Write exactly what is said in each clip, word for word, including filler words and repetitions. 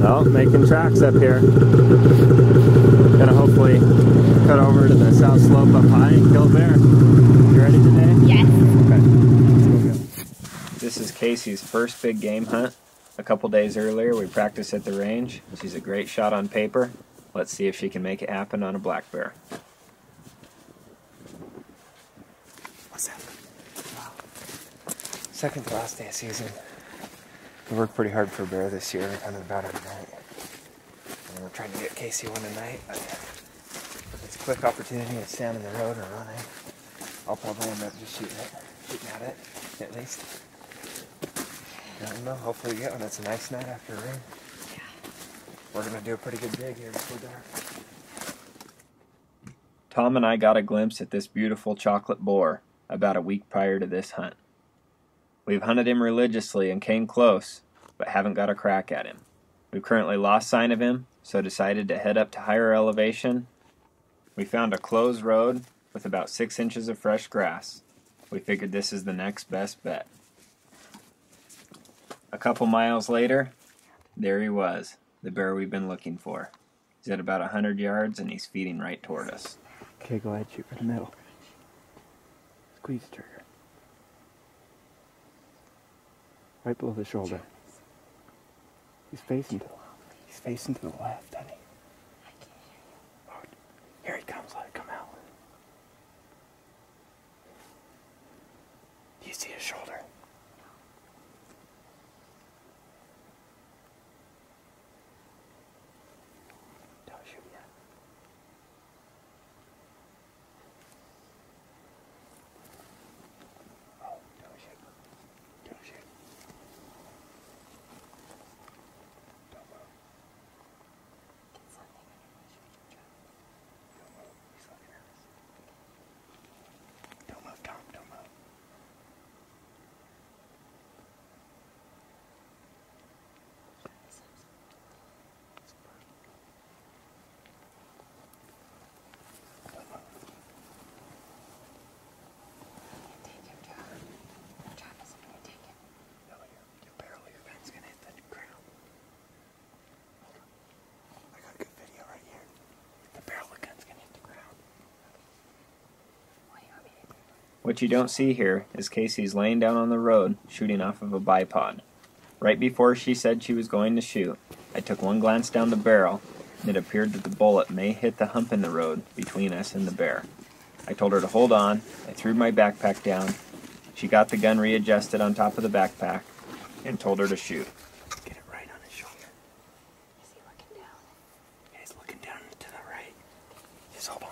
Well, making tracks up here. Gonna hopefully cut over to the south slope up high and kill a bear. You ready today? Yes. Okay. Let's go. This is Casey's first big game hunt. A couple days earlier, we practiced at the range. She's a great shot on paper. Let's see if she can make it happen on a black bear. What's up? Wow. Second to last day of season. We worked pretty hard for bear this year. We hunted about every night. And we're trying to get Casey one tonight. But it's a quick opportunity to stand in the road or run in. I'll probably end up just shooting it, shooting at it, at least. I don't know, hopefully we get one. It's a nice night after rain. Yeah. We're gonna do a pretty good dig here before dark. Tom and I got a glimpse at this beautiful chocolate boar about a week prior to this hunt. We've hunted him religiously and came close, but haven't got a crack at him. We've currently lost sign of him, so decided to head up to higher elevation. We found a closed road with about six inches of fresh grass. We figured this is the next best bet. A couple miles later, there he was, the bear we've been looking for. He's at about a hundred yards and he's feeding right toward us. Okay, go ahead, shoot for the middle. Squeeze the trigger. Right below the shoulder. He's facing to the left. He's facing to the left, honey. I can't hear you. Here he comes, let it come out. Do you see his shoulder? What you don't see here is Casey's laying down on the road, shooting off of a bipod. Right before she said she was going to shoot, I took one glance down the barrel, and it appeared that the bullet may hit the hump in the road between us and the bear. I told her to hold on, I threw my backpack down, she got the gun readjusted on top of the backpack, and told her to shoot. Get it right on his shoulder. Is he looking down? Yeah, he's looking down to the right. Just hold on.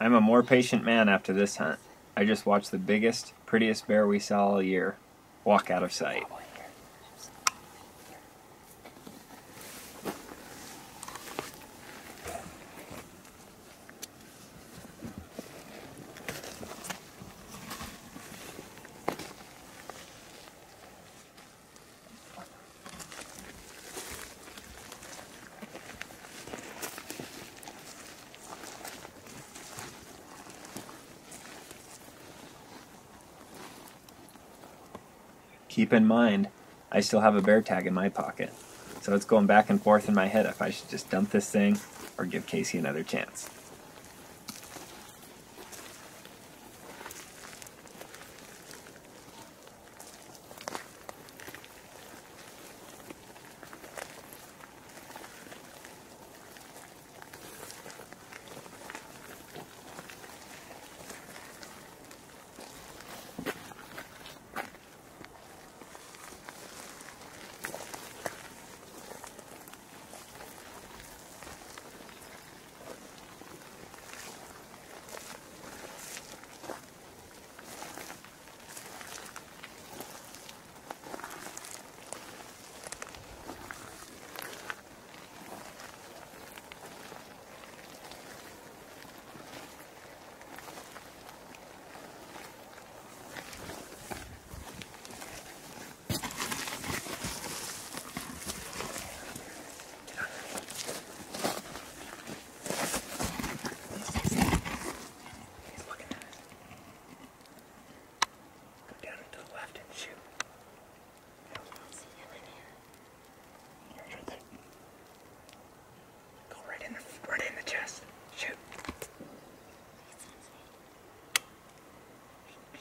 I'm a more patient man after this hunt. I just watched the biggest, prettiest bear we saw all year walk out of sight. Keep in mind, I still have a bear tag in my pocket, so it's going back and forth in my head if I should just dump this thing or give Casey another chance.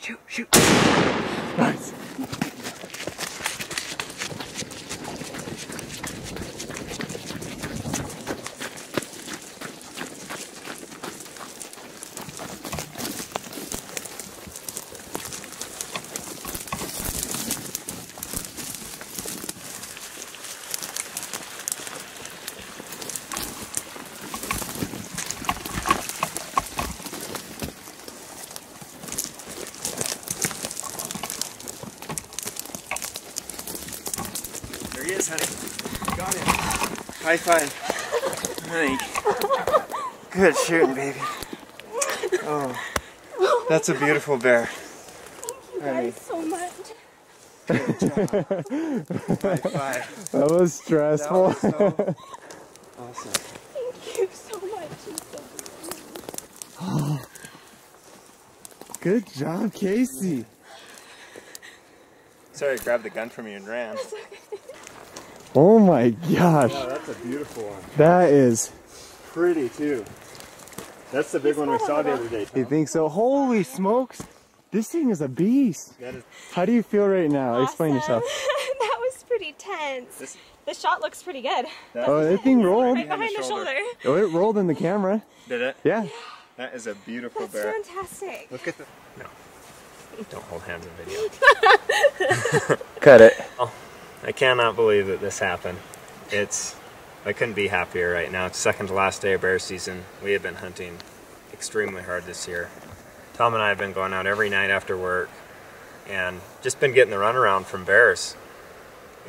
Shoot, shoot. Nice. He is, honey. Got him. High five. Honey. Good shooting, baby. Oh, that's a beautiful bear. Thank you guys so much. Good job. High five. That was stressful. That was so awesome. Thank you so much. So oh. Good job, Casey. Sorry, I grabbed the gun from you and ran. Oh my gosh. Wow, that's a beautiful one. That is pretty too. That's the big it's one we saw the other day, Tom. You think so? Holy smokes. This thing is a beast. That is... How do you feel right now? Awesome. Explain yourself. That was pretty tense. This... The shot looks pretty good. That oh, that thing rolled. Right behind the shoulder. Oh, it rolled in the camera. Did it? Yeah. yeah. That is a beautiful that's bear. That's fantastic. Look at the... No. Don't hold hands in video. Cut it. Oh. I cannot believe that this happened. It's, I couldn't be happier right now. It's second to last day of bear season. We have been hunting extremely hard this year. Tom and I have been going out every night after work and just been getting the runaround from bears.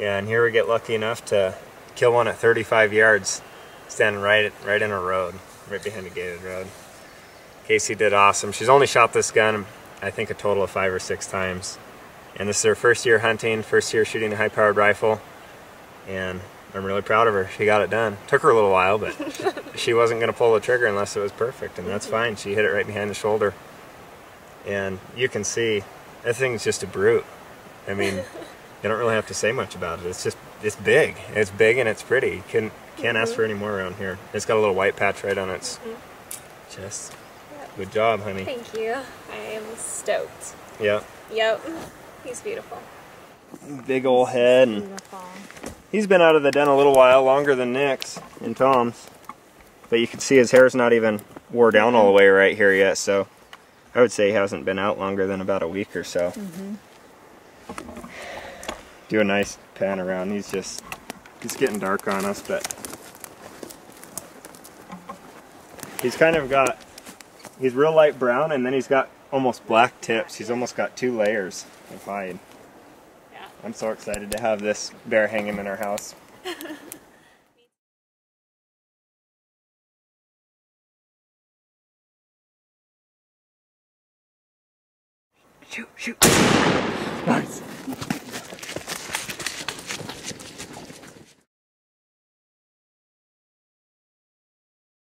And here we get lucky enough to kill one at thirty-five yards, standing right, right in a road, right behind a gated road. Casey did awesome. She's only shot this gun, I think, a total of five or six times. And this is her first year hunting, first year shooting a high-powered rifle, and I'm really proud of her. She got it done. Took her a little while, but she wasn't going to pull the trigger unless it was perfect, and that's fine. She hit it right behind the shoulder. And you can see, that thing's just a brute. I mean, you don't really have to say much about it. It's just, it's big. It's big and it's pretty. You can, can't mm-hmm. ask for any more around here. It's got a little white patch right on its mm-hmm. chest. Yep. Good job, honey. Thank you. I am stoked. Yep. Yep. He's beautiful. Big old head. And beautiful. He's been out of the den a little while, longer than Nick's and Tom's. But you can see his hair's not even wore down all the way right here yet, so I would say he hasn't been out longer than about a week or so. Mm-hmm. Do a nice pan around. He's just, he's getting dark on us, but he's kind of got, he's real light brown and then he's got almost black tips. He's almost got two layers of hide. Yeah. I'm so excited to have this bear hang him in our house. Shoot, shoot. Nice.